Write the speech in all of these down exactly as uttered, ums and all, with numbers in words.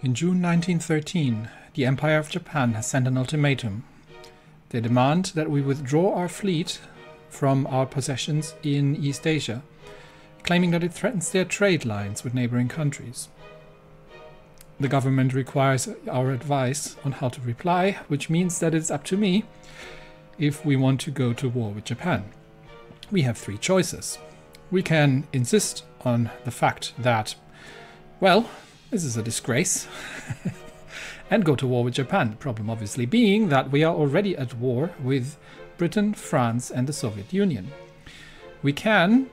In June nineteen thirteen, the Empire of Japan has sent an ultimatum. They demand that we withdraw our fleet from our possessions in East Asia, claiming that it threatens their trade lines with neighboring countries. The government requires our advice on how to reply, which means that it's up to me if we want to go to war with Japan. We have three choices. We can insist on the fact that, well, this is a disgrace, and go to war with Japan. The problem obviously being that we are already at war with Britain, France, and the Soviet Union. We can,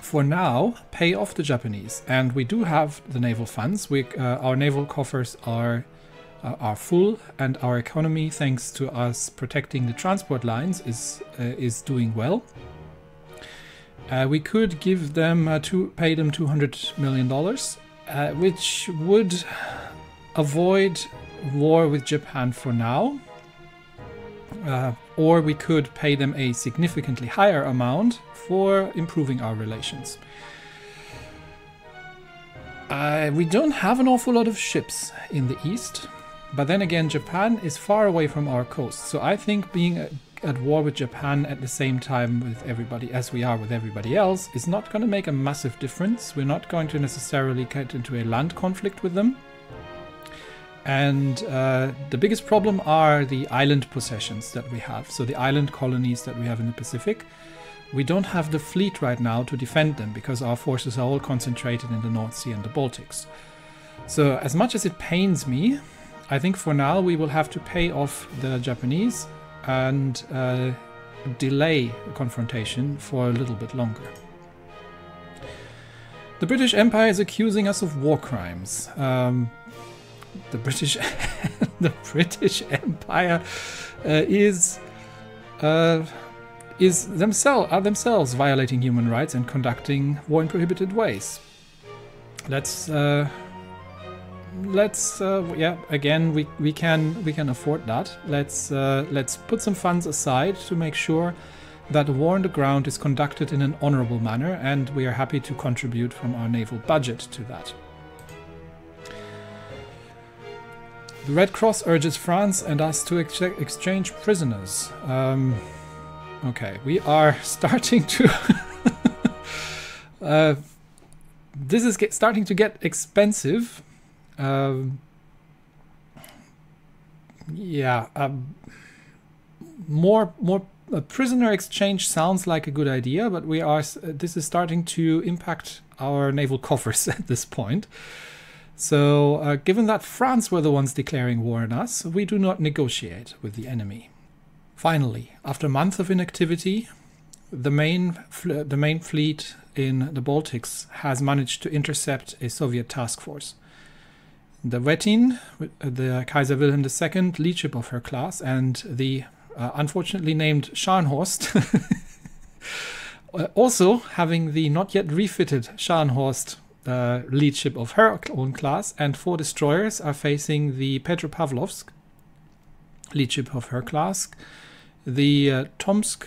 for now, pay off the Japanese, and we do have the naval funds. We, uh, our naval coffers are uh, are full, and our economy, thanks to us protecting the transport lines, is uh, is doing well. Uh, we could give them uh, to pay them two hundred million dollars, uh, which would avoid war with Japan for now. Uh, or we could pay them a significantly higher amount for improving our relations. Uh, we don't have an awful lot of ships in the east, but then again, Japan is far away from our coast, so I think being a, at war with Japan at the same time with everybody as we are with everybody else is not going to make a massive difference. We're not going to necessarily get into a land conflict with them. And uh, the biggest problem are the island possessions that we have, so the island colonies that we have in the Pacific. We don't have the fleet right now to defend them because our forces are all concentrated in the North Sea and the Baltics. So as much as it pains me, I think for now we will have to pay off the Japanese and uh, delay the confrontation for a little bit longer. The British Empire is accusing us of war crimes. Um, The British, the British Empire uh, is uh, is themselves are themselves violating human rights and conducting war in prohibited ways. Let's uh, let's uh, yeah again we we can we can afford that. Let's uh, let's put some funds aside to make sure that the war on the ground is conducted in an honorable manner, and we are happy to contribute from our naval budget to that. The Red Cross urges France and us to ex exchange prisoners. Um, okay, we are starting to... uh, this is get starting to get expensive. Um, yeah, um, more more uh, prisoner exchange sounds like a good idea, but we are. Uh, this is starting to impact our naval coffers at this point. So, uh, given that France were the ones declaring war on us, we do not negotiate with the enemy. Finally, after months of inactivity, the main, fl the main fleet in the Baltics has managed to intercept a Soviet task force. The Wettin, the Kaiser Wilhelm the Second, lead ship of her class, and the uh, unfortunately named Scharnhorst, also having the not yet refitted Scharnhorst Uh, lead ship of her own class, and four destroyers are facing the Petropavlovsk, lead ship of her class, the uh, Tomsk,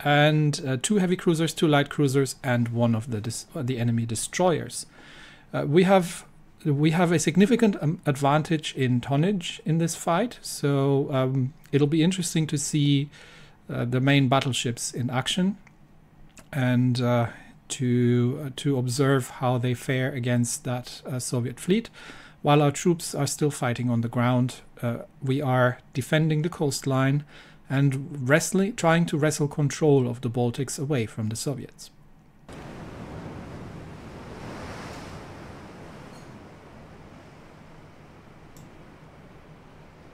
and uh, two heavy cruisers, two light cruisers, and one of the dis the enemy destroyers. Uh, we have we have a significant um, advantage in tonnage in this fight, so um, it'll be interesting to see uh, the main battleships in action, and. Uh, to uh, to observe how they fare against that uh, Soviet fleet. While our troops are still fighting on the ground, uh, we are defending the coastline and wrestling, trying to wrestle control of the Baltics away from the Soviets.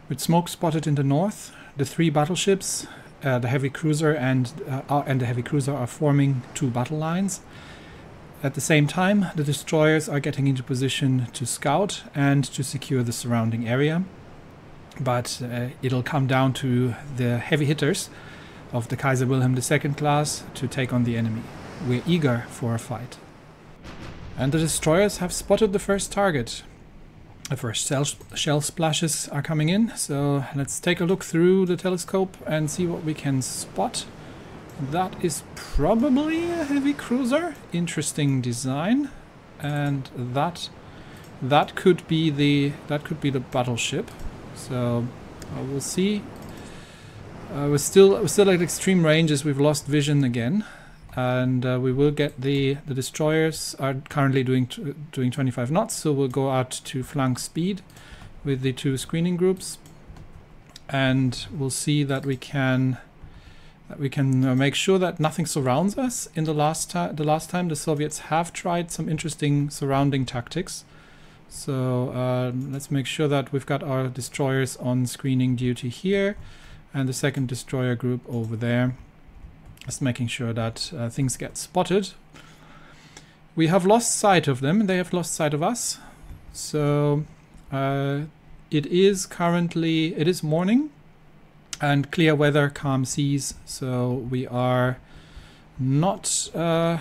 With smoke spotted in the north, the three battleships, Uh, the heavy cruiser and uh, are, and the heavy cruiser are forming two battle lines. At the same time, the destroyers are getting into position to scout and to secure the surrounding area. But uh, it'll come down to the heavy hitters of the Kaiser Wilhelm the Second class to take on the enemy. We're eager for a fight. And the destroyers have spotted the first target. The first shell, shell splashes are coming in, so let's take a look through the telescope and see what we can spot. That is probably a heavy cruiser. Interesting design. And that that could be the that could be the battleship. So uh, we'll see. Uh, we're still we're still at extreme ranges. We've lost vision again, and uh, we will get the the destroyers are currently doing t doing twenty-five knots. So we'll go out to flank speed with the two screening groups, and we'll see that we can that we can uh, make sure that nothing surrounds us. In the last the last time the Soviets have tried some interesting surrounding tactics. So uh, let's make sure that we've got our destroyers on screening duty here, and the second destroyer group over there, just making sure that uh, things get spotted. We have lost sight of them, and they have lost sight of us. So uh, it is currently, it is morning, and clear weather, calm seas. So we are not, uh,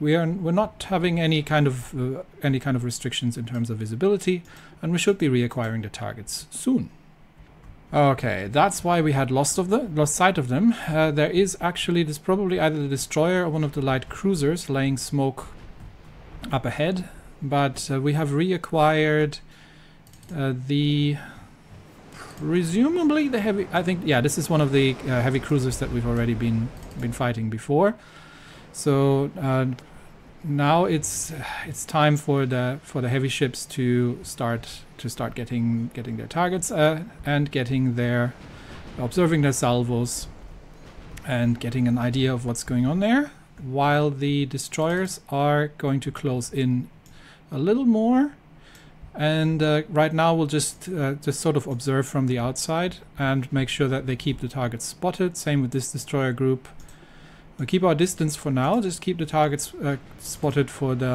we are we're not having any kind of uh, any kind of restrictions in terms of visibility, and we should be reacquiring the targets soon. Okay, that's why we had lost of the lost sight of them. Uh, there is actually this probably either the destroyer or one of the light cruisers laying smoke up ahead, but uh, we have reacquired uh, the presumably the heavy. I think yeah, this is one of the uh, heavy cruisers that we've already been been fighting before. So uh, now it's it's time for the for the heavy ships to start. to start getting getting their targets uh, and getting their observing their salvos and getting an idea of what's going on there, while the destroyers are going to close in a little more. And uh, right now we'll just uh, just sort of observe from the outside and make sure that they keep the targets spotted. Same with this destroyer group. We'll keep our distance for now, just keep the targets uh, spotted for the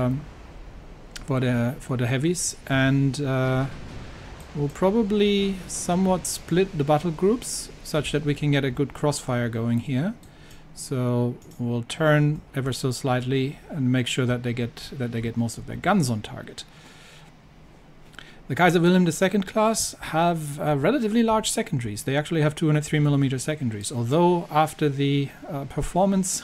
For the for the heavies, and uh, we'll probably somewhat split the battle groups such that we can get a good crossfire going here. So we'll turn ever so slightly and make sure that they get that they get most of their guns on target. The Kaiser Wilhelm the Second class have uh, relatively large secondaries. They actually have two hundred three millimeter secondaries. Although after the uh, performance.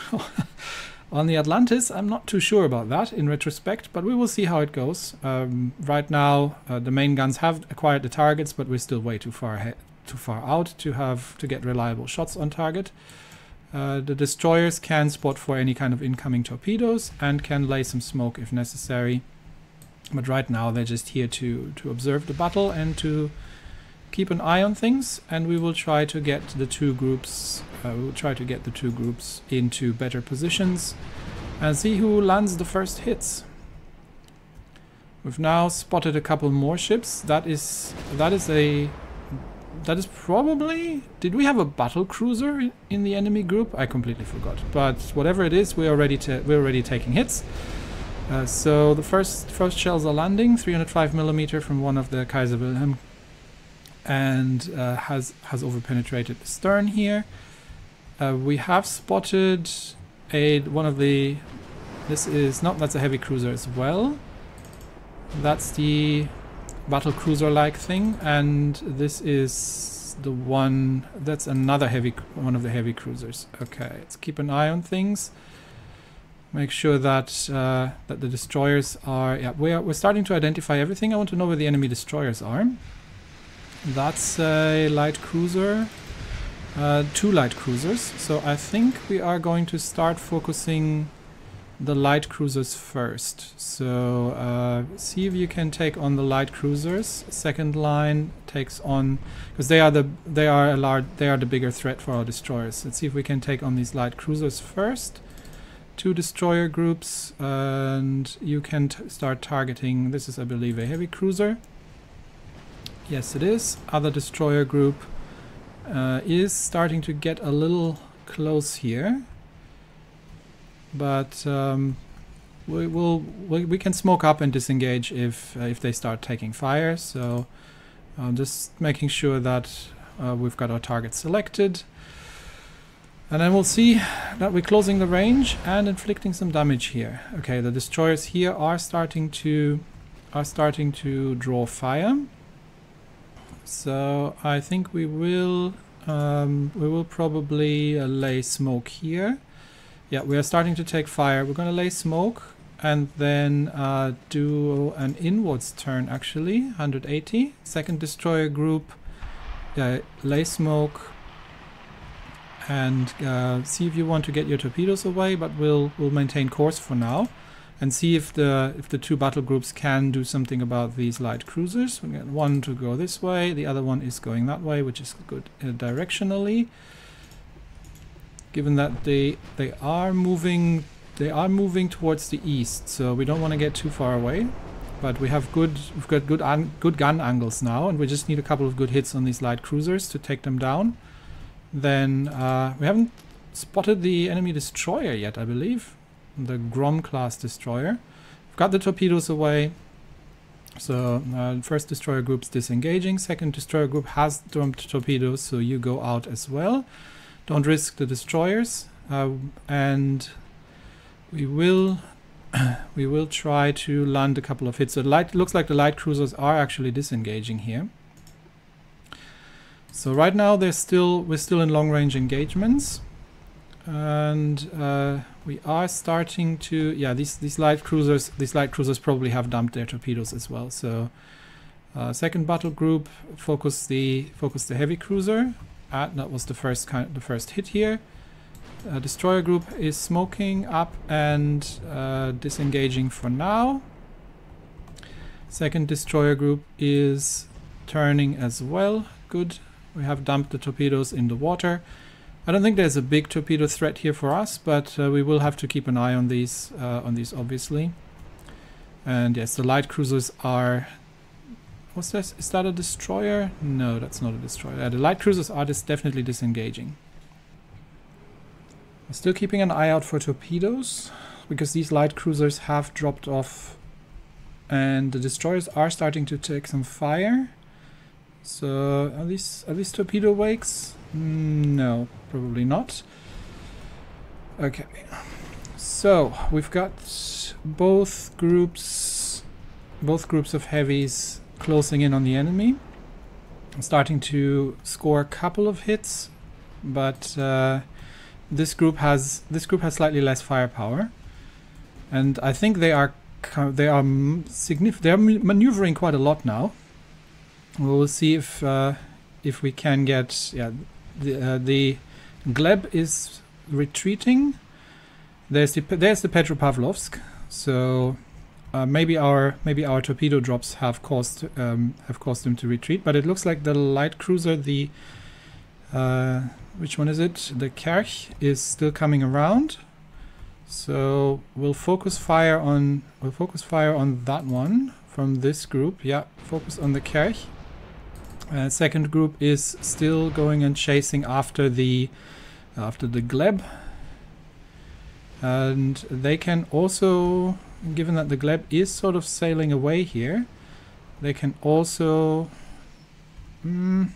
On the Atlantis, I'm not too sure about that in retrospect, but we will see how it goes. Um, right now, uh, the main guns have acquired the targets, but we're still way too far too far out to have to get reliable shots on target. Uh, the destroyers can spot for any kind of incoming torpedoes and can lay some smoke if necessary. But right now, they're just here to to observe the battle and to keep an eye on things. And we will try to get the two groups. Uh, we'll try to get the two groups into better positions and see who lands the first hits. We've now spotted a couple more ships. That is that is a that is probably did we have a battle cruiser in, in the enemy group? I completely forgot. But whatever it is, we're already we're already taking hits. Uh, so the first first shells are landing, three hundred five millimeter from one of the Kaiser Wilhelm, and uh, has has overpenetrated the stern here. Uh, we have spotted a one of the. This is not. That's a heavy cruiser as well. That's the battle cruiser-like thing, and this is the one. That's another heavy one of the heavy cruisers. Okay, let's keep an eye on things. Make sure that uh, that the destroyers are. Yeah, we're we're starting to identify everything. I want to know where the enemy destroyers are. That's a light cruiser. Uh, two light cruisers, so I think we are going to start focusing the light cruisers first. So uh, see if you can take on the light cruisers. Second line takes on, because they are the they are a large they are the bigger threat for our destroyers. Let's see if we can take on these light cruisers first. Two destroyer groups, and you can t start targeting. This is, I believe, a heavy cruiser. Yes, it is. Other destroyer group. Uh, is starting to get a little close here, but um, we will we, we can smoke up and disengage if uh, if they start taking fire. So uh, just making sure that uh, we've got our target selected, and then we'll see that we're closing the range and inflicting some damage here. Okay, the destroyers here are starting to are starting to draw fire. So I think we will um, we will probably uh, lay smoke here. Yeah, we are starting to take fire. We're going to lay smoke and then uh, do an inwards turn, actually, one hundred eighty. Second destroyer group, uh, lay smoke, and uh, see if you want to get your torpedoes away, but we'll we'll maintain course for now, and see if the if the two battle groups can do something about these light cruisers. We get one to go this way, the other one is going that way, which is good uh, directionally. Given that they they are moving they are moving towards the east, so we don't want to get too far away. But we have good we've got good good gun angles now, and we just need a couple of good hits on these light cruisers to take them down. Then uh, we haven't spotted the enemy destroyer yet, I believe, the Grom class destroyer. We've got the torpedoes away, so uh, first destroyer group's disengaging. Second destroyer group has dumped torpedoes, so you go out as well. Don't risk the destroyers, uh, and we will we will try to land a couple of hits. So the light, looks like the light cruisers are actually disengaging here. So right now they're still we're still in long-range engagements, and uh, we are starting to yeah these these light cruisers these light cruisers probably have dumped their torpedoes as well. So uh, second battle group focus the focus the heavy cruiser. Ah, that was the first kind the first hit here. Uh, destroyer group is smoking up and uh, disengaging for now. Second destroyer group is turning as well. Good. We have dumped the torpedoes in the water. I don't think there's a big torpedo threat here for us, but uh, we will have to keep an eye on these, uh, on these obviously. And yes, the light cruisers are... What's this? Is that a destroyer? No, that's not a destroyer. Uh, the light cruisers are just definitely disengaging. I'm still keeping an eye out for torpedoes, because these light cruisers have dropped off and the destroyers are starting to take some fire. So are these, are these torpedo wakes? No, probably not. Okay, so we've got both groups, both groups of heavies closing in on the enemy. I'm starting to score a couple of hits, but uh, this group has this group has slightly less firepower, and I think they are they are significant. They are maneuvering quite a lot now. We'll see if uh, if we can get yeah the uh, the Gleb is retreating. There's the there's the Petropavlovsk, so uh, maybe our maybe our torpedo drops have caused um, have caused them to retreat. But it looks like the light cruiser, the uh, which one is it? The Kerch is still coming around, so we'll focus fire on we'll focus fire on that one from this group. Yeah, focus on the Kerch. Uh, second group is still going and chasing after the after the Gleb, and they can also, given that the Gleb is sort of sailing away here, they can also mm,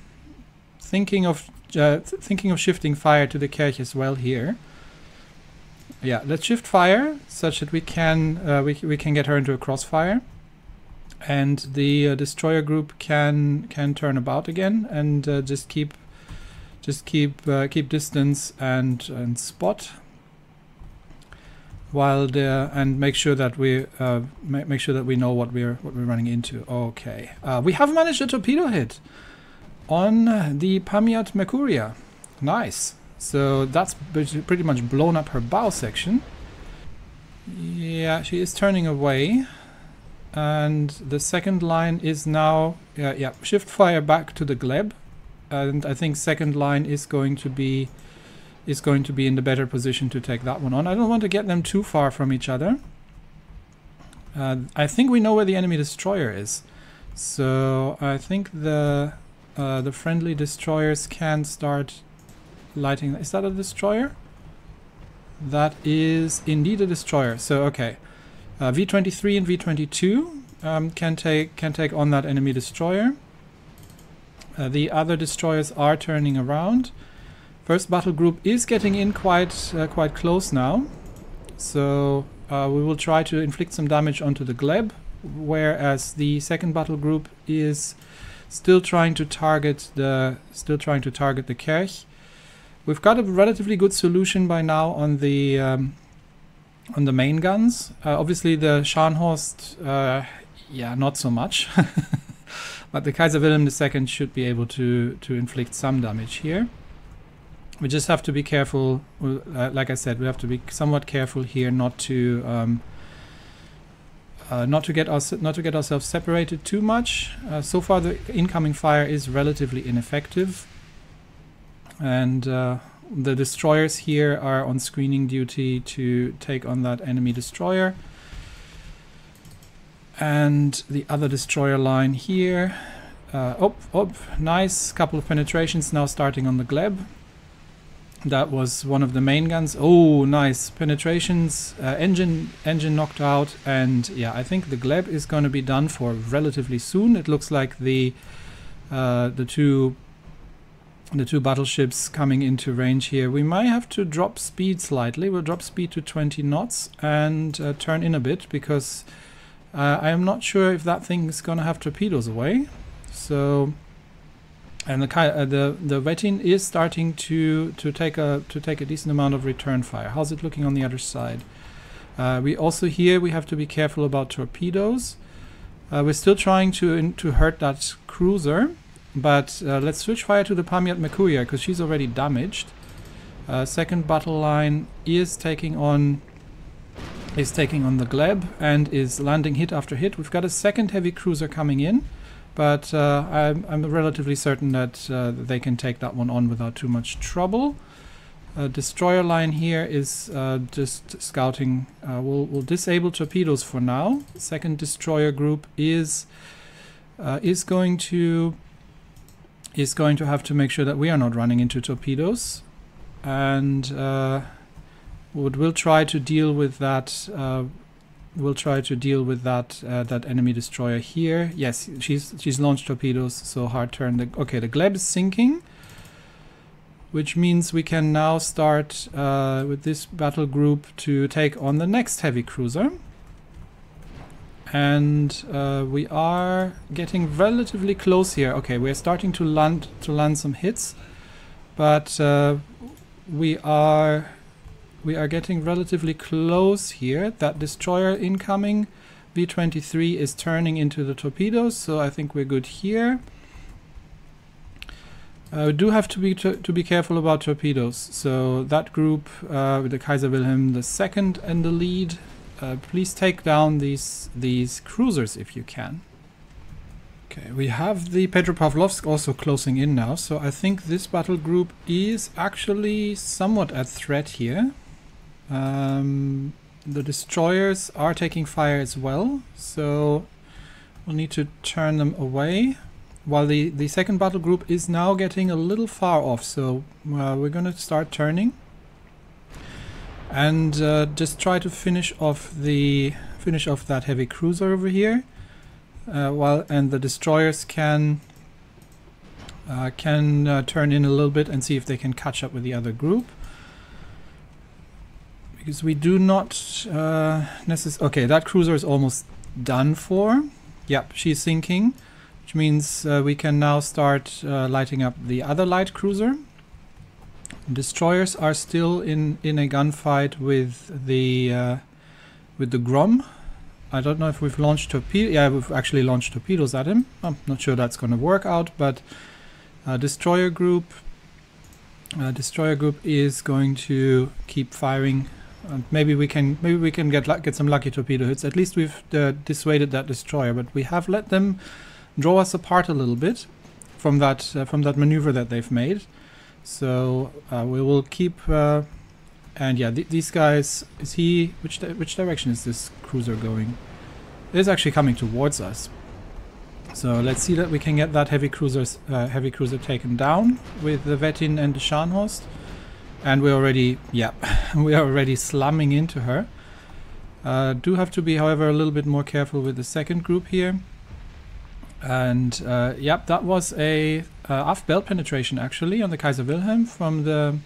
thinking of uh, th thinking of shifting fire to the Kerch as well here. Yeah, let's shift fire such that we can uh, we we can get her into a crossfire. And the uh, destroyer group can can turn about again and uh, just keep just keep uh, keep distance and and spot while the and make sure that we uh, make make sure that we know what we're what we're running into. Okay, uh, we have managed a torpedo hit on the Pamyat Merkuria. Nice. So that's pretty much blown up her bow section. Yeah, she is turning away. And the second line is now, uh, yeah, shift fire back to the Gleb, and I think second line is going to be is going to be in the better position to take that one on. I don't want to get them too far from each other. Uh, I think we know where the enemy destroyer is, so I think the uh, the friendly destroyers can start lighting. Is that a destroyer? That is indeed a destroyer. So okay. Uh, V twenty-three and V twenty-two um, can take can take on that enemy destroyer. Uh, the other destroyers are turning around. First battle group is getting in quite uh, quite close now, so uh, we will try to inflict some damage onto the Gleb, whereas the second battle group is still trying to target the still trying to target the Kerch. We've got a relatively good solution by now on the. Um, on the main guns. Uh, obviously the Scharnhorst, uh, yeah, not so much. But the Kaiser Wilhelm the Second should be able to, to inflict some damage here. We just have to be careful, uh, like I said, we have to be somewhat careful here not to um, uh, not to get us not to get ourselves separated too much. Uh, so far the incoming fire is relatively ineffective, and uh, the destroyers here are on screening duty to take on that enemy destroyer. And the other destroyer line here, uh, op, op, nice, couple of penetrations now starting on the Gleb. That was one of the main guns. Oh, nice penetrations. Uh, engine, engine knocked out, and yeah, I think the Gleb is going to be done for relatively soon. It looks like the uh, the two the two battleships coming into range here. We might have to drop speed slightly. We'll drop speed to twenty knots and uh, turn in a bit, because uh, I am not sure if that thing is going to have torpedoes away. So. And the uh, the the Wettin is starting to to take a to take a decent amount of return fire. How's it looking on the other side? Uh, we also here we have to be careful about torpedoes. Uh, we're still trying to in, to hurt that cruiser, but uh, let's switch fire to the Pamyat Makuya, because she's already damaged. Uh, second battle line is taking on is taking on the Gleb and is landing hit after hit. We've got a second heavy cruiser coming in. But uh, I'm, I'm relatively certain that uh, they can take that one on without too much trouble. Uh, destroyer line here is uh, just scouting. Uh, we'll, we'll disable torpedoes for now. Second destroyer group is uh, is going to is going to have to make sure that we are not running into torpedoes, and uh, we'll try to deal with that. Uh, We'll try to deal with that uh, that enemy destroyer here. Yes, she's she's launched torpedoes, so hard turn. The, okay, the Gleb is sinking, which means we can now start uh, with this battle group to take on the next heavy cruiser. And uh, we are getting relatively close here. Okay, we're starting to land to land some hits, but uh, we are. We are getting relatively close here. That destroyer incoming, V twenty-three, is turning into the torpedoes, so I think we're good here. Uh, we do have to be to, to be careful about torpedoes. So that group, uh, with the Kaiser Wilhelm the Second in the lead, uh, please take down these these cruisers if you can. Okay, we have the Petropavlovsk also closing in now, so I think this battle group is actually somewhat at threat here. Um, the destroyers are taking fire as well, so we'll need to turn them away, while the the second battle group is now getting a little far off, so uh, we're gonna start turning and uh, just try to finish off the finish off that heavy cruiser over here, uh, while and the destroyers can uh, can uh, turn in a little bit and see if they can catch up with the other group. Because we do not uh, necessarily... Okay, that cruiser is almost done for. Yep, she's sinking, which means uh, we can now start uh, lighting up the other light cruiser. Destroyers are still in in a gunfight with the uh, with the Grom. I don't know if we've launched torpedoes. Yeah, we've actually launched torpedoes at him. I'm not sure that's going to work out, but uh, destroyer group uh, destroyer group is going to keep firing. And maybe we can maybe we can get get some lucky torpedo hits. At least we've uh, dissuaded that destroyer, but we have let them draw us apart a little bit from that uh, from that maneuver that they've made. So uh, we will keep. Uh, and yeah, th these guys. Is he? Which di which direction is this cruiser going? It is actually coming towards us. So let's see that we can get that heavy cruiser's uh, heavy cruiser taken down with the Wettin and the Scharnhorst. And we're already, yeah, we are already slamming into her. Uh, do have to be, however, a little bit more careful with the second group here. And uh, yep, that was a uh, off-bell penetration actually on the Kaiser Wilhelm from the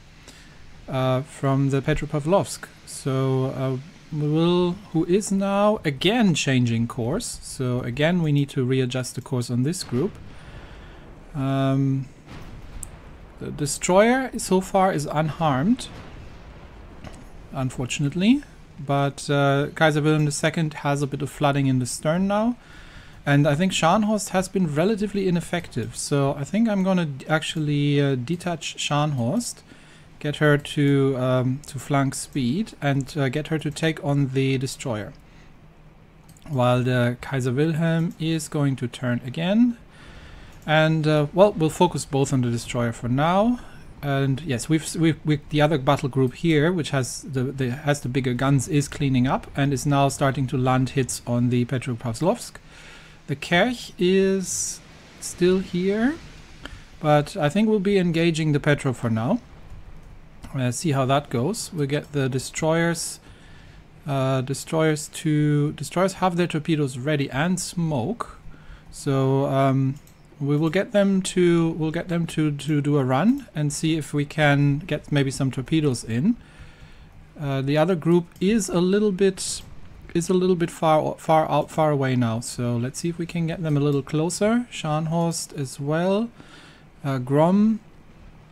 uh, from the Petropavlovsk. So uh, we will, who is now again changing course. So again, we need to readjust the course on this group. Um, The destroyer so far is unharmed, unfortunately, but uh, Kaiser Wilhelm the Second has a bit of flooding in the stern now. And I think Scharnhorst has been relatively ineffective, so I think I'm gonna actually uh, detach Scharnhorst, get her to um, to flank speed, and uh, get her to take on the destroyer. While the Kaiser Wilhelm is going to turn again, and uh, well, we'll focus both on the destroyer for now. And yes, we've, we've, we've the other battle group here, which has the, the has the bigger guns, is cleaning up and is now starting to land hits on the Petropavlovsk. The Kerch is still here, but I think we'll be engaging the Petro for now. Uh, see how that goes. We'll get the destroyers. Uh, destroyers to destroyers have their torpedoes ready and smoke, so um, we will get them to we'll get them to to do a run and see if we can get maybe some torpedoes in. Uh, the other group is a little bit. is a little bit far far out far away now, so let's see if we can get them a little closer. Scharnhorst as well. uh, Grom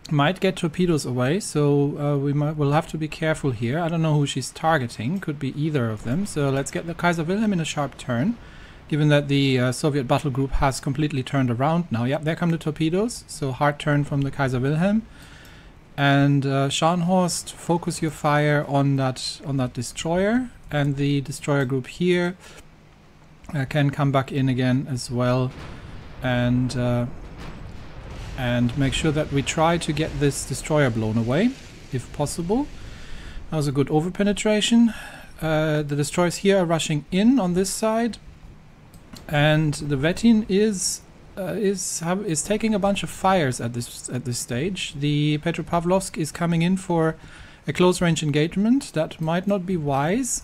might get torpedoes away, so uh, we might will have to be careful here. I don't know who she's targeting, could be either of them. So let's get the Kaiser Wilhelm in a sharp turn, given that the uh, Soviet battle group has completely turned around now. Yep, there come the torpedoes, so hard turn from the Kaiser Wilhelm. And uh, Scharnhorst, focus your fire on that on that destroyer. And the destroyer group here uh, can come back in again as well, and uh, and make sure that we try to get this destroyer blown away if possible. That was a good overpenetration. Uh, the destroyers here are rushing in on this side, and the Wettin is uh, is have, is taking a bunch of fires at this at this stage. The Petropavlovsk is coming in for a close range engagement. That might not be wise.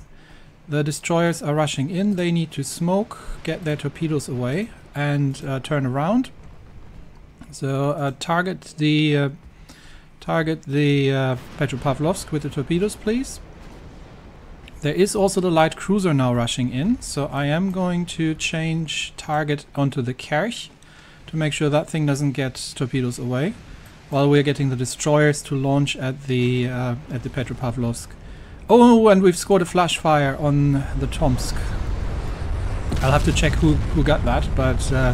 The destroyers are rushing in. They need to smoke, get their torpedoes away, and uh, turn around. So uh, target the uh, target the uh, Petropavlovsk with the torpedoes, please. There is also the light cruiser now rushing in, so I am going to change target onto the Kerch to make sure that thing doesn't get torpedoes away, while we're getting the destroyers to launch at the uh, at the Petropavlovsk. Oh, and we've scored a flash fire on the Tomsk. I'll have to check who, who got that, but uh,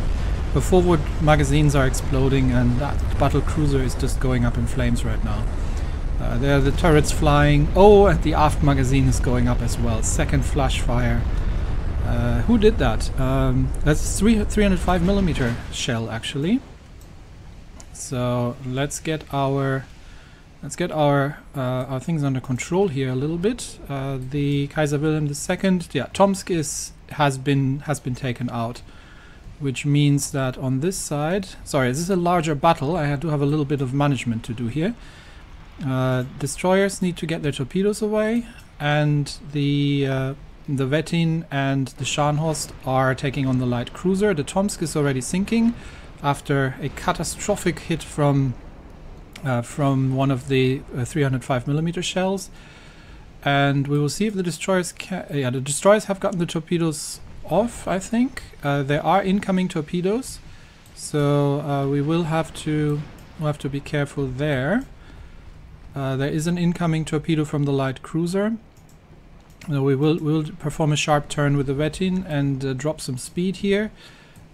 the forward magazines are exploding and that battle cruiser is just going up in flames right now. Uh, there are the turrets flying. Oh, and the aft magazine is going up as well. Second flash fire. Uh, who did that? Um, that's three, three hundred five millimeter shell actually. So let's get our Let's get our, uh, our things under control here a little bit. Uh, the Kaiser Wilhelm the Second, yeah, Tomsk is, has been has been taken out, which means that on this side, sorry, this is a larger battle. I do have a little bit of management to do here. Uh, destroyers need to get their torpedoes away, and the uh, the Wettin and the Scharnhorst are taking on the light cruiser. The Tomsk is already sinking after a catastrophic hit from. Uh, from one of the uh, three hundred five millimeter shells, and we will see if the destroyers can. Yeah, the destroyers have gotten the torpedoes off. I think uh, there are incoming torpedoes, so uh, we will have to we'll have to be careful there. Uh, there is an incoming torpedo from the light cruiser. Uh, we will we will perform a sharp turn with the Wettin and uh, drop some speed here.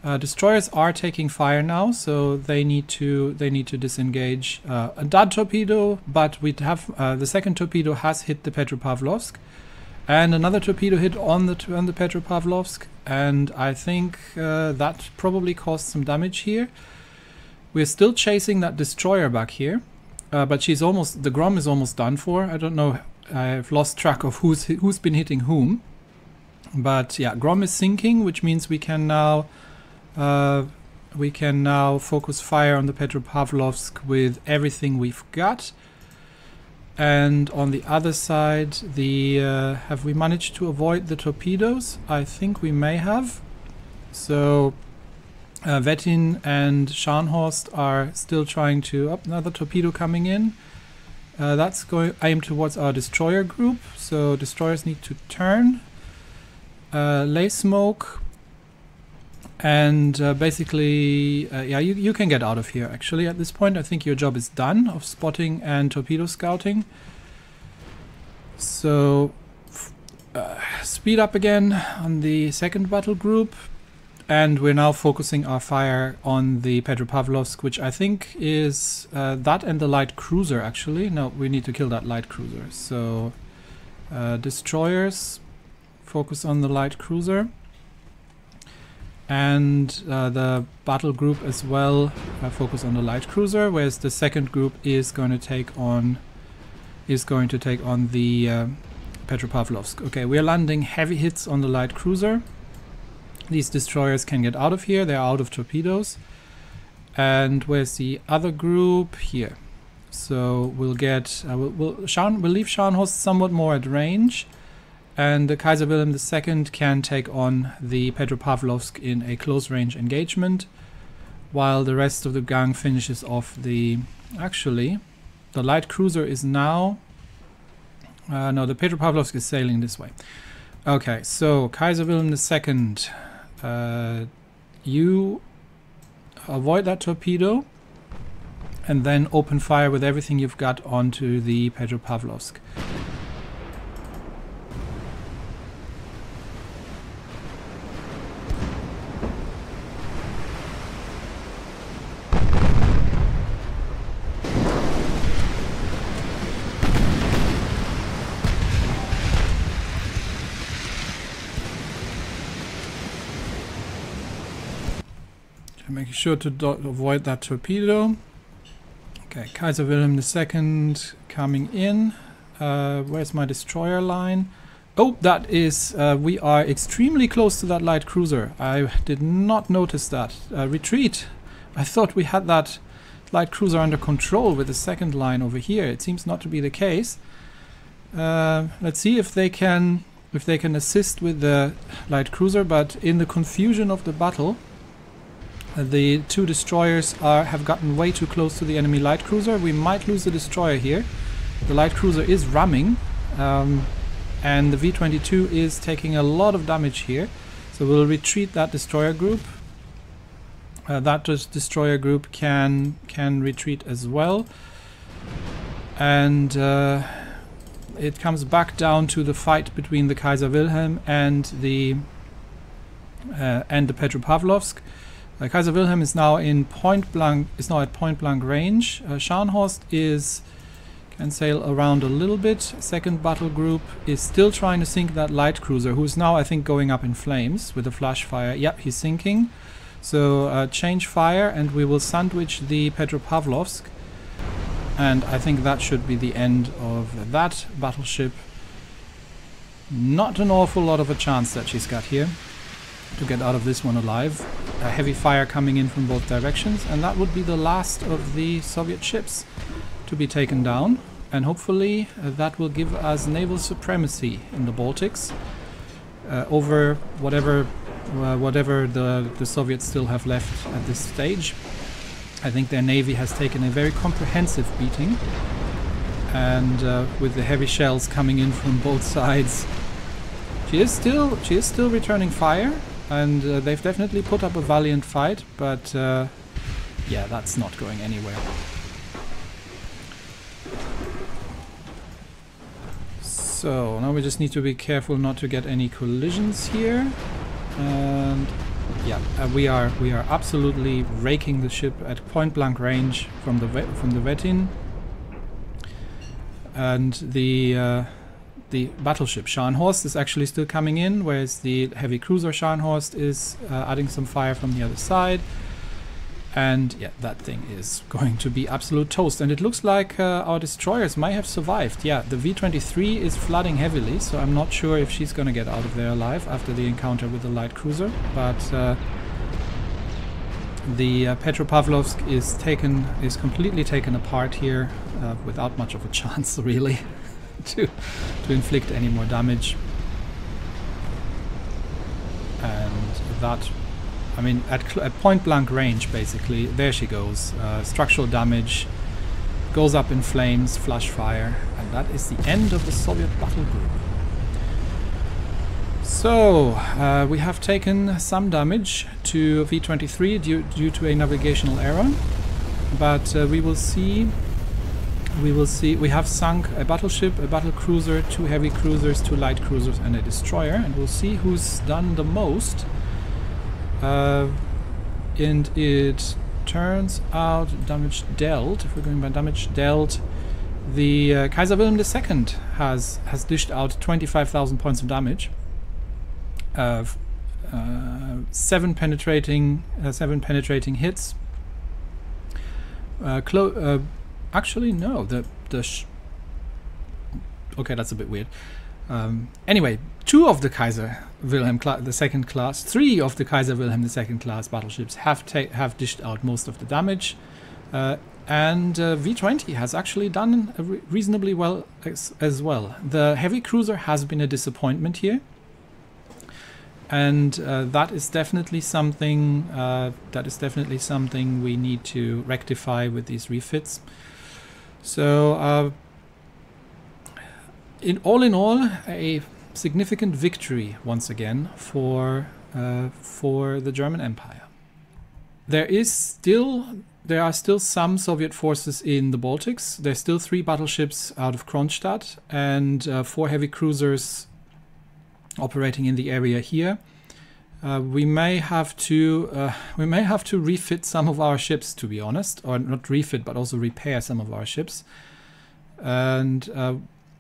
Uh, destroyers are taking fire now, so they need to they need to disengage uh, a dead torpedo. But we have uh, the second torpedo has hit the Petropavlovsk, and another torpedo hit on the on the Petropavlovsk, and I think uh, that probably caused some damage here. We're still chasing that destroyer back here, uh, but she's almost the Grom is almost done for. I don't know. I've lost track of who's who's been hitting whom, but yeah, Grom is sinking, which means we can now. Uh, we can now focus fire on the Petropavlovsk with everything we've got. And on the other side, the uh, have we managed to avoid the torpedoes? I think we may have. So uh, Wettin and Scharnhorst are still trying to... Oh, another torpedo coming in. Uh, that's going aimed towards our destroyer group. So destroyers need to turn. Uh, lay smoke. And uh, basically, uh, yeah, you, you can get out of here, actually, at this point. I think your job is done of spotting and torpedo scouting. So, f uh, speed up again on the second battle group, and we're now focusing our fire on the Petropavlovsk, which I think is uh, that and the light cruiser, actually. No, we need to kill that light cruiser. So uh, destroyers, focus on the light cruiser. And uh, the battle group as well, uh, focus on the light cruiser, whereas the second group is going to take on is going to take on the uh, Petropavlovsk. Okay, we're landing heavy hits on the light cruiser. These destroyers can get out of here. They're out of torpedoes. And where's the other group? Here. So we'll get uh, we'll, we'll, Scharn, we'll leave Scharnhorst somewhat more at range, and the Kaiser Wilhelm the Second can take on the Petropavlovsk in a close range engagement, while the rest of the gang finishes off the... Actually, the light cruiser is now... Uh, no, the Petropavlovsk is sailing this way. Okay, so Kaiser Wilhelm the Second, uh, you avoid that torpedo and then open fire with everything you've got onto the Petropavlovsk. Making sure to do avoid that torpedo. Okay, Kaiser Wilhelm the Second coming in. Uh, where's my destroyer line? Oh, that is... Uh, we are extremely close to that light cruiser. I did not notice that. Uh, retreat! I thought we had that light cruiser under control with the second line over here. It seems not to be the case. Uh, let's see if they can if they can assist with the light cruiser, but in the confusion of the battle, the two destroyers are, have gotten way too close to the enemy light cruiser. We might lose the destroyer here. The light cruiser is ramming, um, and the V twenty-two is taking a lot of damage here. So we'll retreat that destroyer group. Uh, that destroyer group can can retreat as well, and uh, it comes back down to the fight between the Kaiser Wilhelm and the uh, and the Petropavlovsk. Uh, Kaiser Wilhelm is now in point blank. Is now at point blank range. Uh, Scharnhorst is can sail around a little bit. Second battle group is still trying to sink that light cruiser, who is now, I think, going up in flames with a flash fire. Yep, he's sinking. So uh, change fire, and we will sandwich the Petropavlovsk. And I think that should be the end of that battleship. Not an awful lot of a chance that she's got here to get out of this one alive. A heavy fire coming in from both directions, and that would be the last of the Soviet ships to be taken down, and hopefully uh, that will give us naval supremacy in the Baltics uh, over whatever uh, whatever the, the Soviets still have left at this stage. I think their navy has taken a very comprehensive beating, and uh, with the heavy shells coming in from both sides, she is still she is still returning fire. And uh, they've definitely put up a valiant fight, but uh, yeah, that's not going anywhere. So now we just need to be careful not to get any collisions here. And yeah, uh, we are we are absolutely raking the ship at point blank range from the from the Wettin, and the. Uh, The battleship Scharnhorst is actually still coming in, whereas the heavy cruiser Scharnhorst is uh, adding some fire from the other side. And yeah, that thing is going to be absolute toast. And it looks like uh, our destroyers might have survived. Yeah, the V twenty-three is flooding heavily, so I'm not sure if she's going to get out of there alive after the encounter with the light cruiser. But uh, the uh, Petropavlovsk is taken, is completely taken apart here uh, without much of a chance, really. To, to inflict any more damage. And that, I mean, at, at point blank range, basically, there she goes. Uh, structural damage, goes up in flames, flash fire, and that is the end of the Soviet battle group. So, uh, we have taken some damage to V twenty-three due, due to a navigational error, but uh, we will see we will see we have sunk a battleship, a battle cruiser, two heavy cruisers, two light cruisers, and a destroyer, and we'll see who's done the most. Uh, and it turns out damage dealt, if we're going by damage dealt, the uh, Kaiser Wilhelm the Second has has dished out twenty-five thousand points of damage. Uh, uh, seven penetrating, uh, seven penetrating hits. Uh, clo uh, actually, no. The the sh okay, that's a bit weird. Um, anyway, two of the Kaiser Wilhelm the second class, three of the Kaiser Wilhelm the second class battleships have have dished out most of the damage, uh, and uh, V twenty has actually done re reasonably well as, as well. The heavy cruiser has been a disappointment here. And uh, that is definitely something uh, that is definitely something we need to rectify with these refits. So, uh, in all in all, a significant victory once again for uh, for the German Empire. There is still there are still some Soviet forces in the Baltics. There's still three battleships out of Kronstadt and uh, four heavy cruisers operating in the area here. Uh, we may have to uh, we may have to refit some of our ships, to be honest, or not refit, but also repair some of our ships. And uh,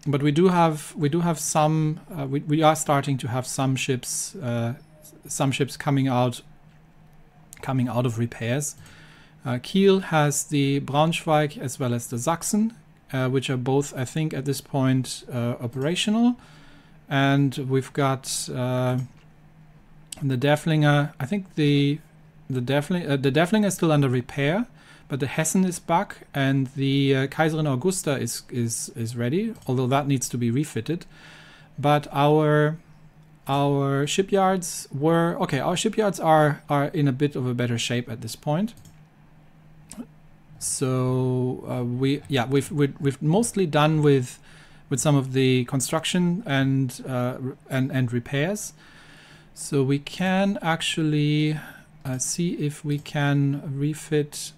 but we do have we do have some uh, we we are starting to have some ships uh, some ships coming out coming out of repairs. Uh, Kiel has the Braunschweig as well as the Sachsen, uh, which are both, I think, at this point uh, operational. And we've got uh, the Derfflinger. I think the the Derfflinger uh, the Derfflinger is still under repair, but the Hessen is back, and the uh, Kaiserin Augusta is is is ready. Although that needs to be refitted. But our our shipyards were okay. Our shipyards are are in a bit of a better shape at this point. So uh, we yeah we've we've we've mostly done with. with some of the construction and, uh, and, and repairs. So we can actually uh, see if we can refit.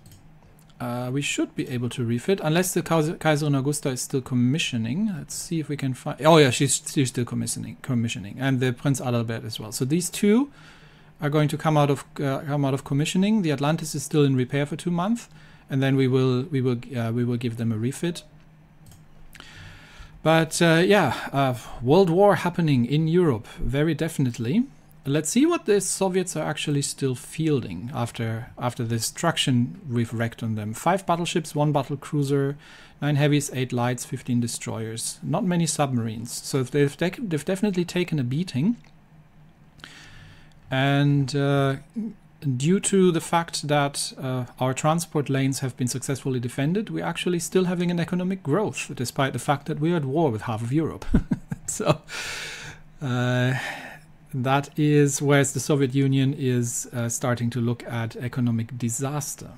Uh, we should be able to refit, unless the Kaiserin Augusta is still commissioning. Let's see if we can find... Oh yeah, she's, she's still commissioning, commissioning, and the Prince Adalbert as well. So these two are going to come out of, uh, come out of commissioning. The Atlantis is still in repair for two months, and then we will, we will, uh, we will give them a refit. But uh, yeah, uh, world war happening in Europe, very definitely. Let's see what the Soviets are actually still fielding after after the destruction we've wreaked on them. Five battleships, one battle cruiser, nine heavies, eight lights, fifteen destroyers. Not many submarines. So if they've, de they've definitely taken a beating. And uh, due to the fact that uh, our transport lanes have been successfully defended, we're actually still having an economic growth, despite the fact that we're at war with half of Europe. So uh, that is, whereas the Soviet Union is uh, starting to look at economic disaster.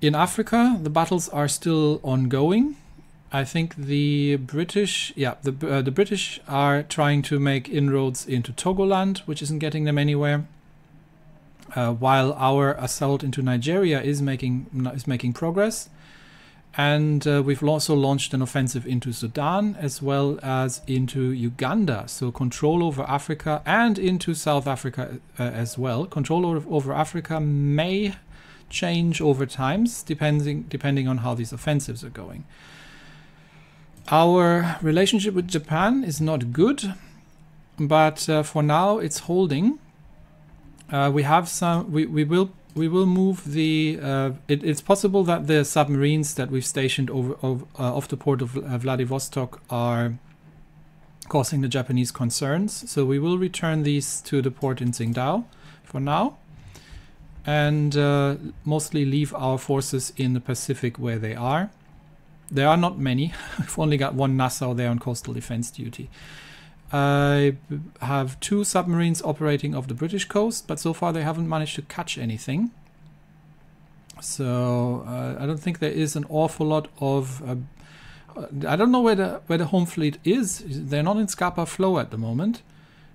In Africa, the battles are still ongoing. I think the British, yeah, the, uh, the British are trying to make inroads into Togoland, which isn't getting them anywhere. Uh, while our assault into Nigeria is making is making progress, and uh, we've also launched an offensive into Sudan as well as into Uganda. So control over Africa and into South Africa uh, as well. Control over Africa may change over time, depending depending on how these offensives are going. Our relationship with Japan is not good, but uh, for now it's holding. Uh, we have some. We, we will we will move the. Uh, it, it's possible that the submarines that we've stationed over, over uh, off the port of uh, Vladivostok are causing the Japanese concerns. So we will return these to the port in Tsingdao for now, and uh, mostly leave our forces in the Pacific where they are. There are not many. We've only got one Nassau there on coastal defense duty. I have two submarines operating off the British coast, but so far they haven't managed to catch anything. So uh, I don't think there is an awful lot of... Uh, I don't know where the, where the home fleet is. They're not in Scapa Flow at the moment.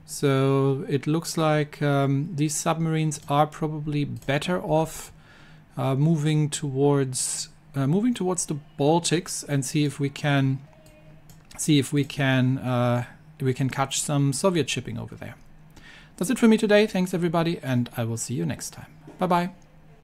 So it looks like um, these submarines are probably better off uh, moving towards uh, moving towards the Baltics and see if we can see if we can uh, we can catch some Soviet shipping over there. That's it for me today. Thanks everybody, and I will see you next time. Bye bye.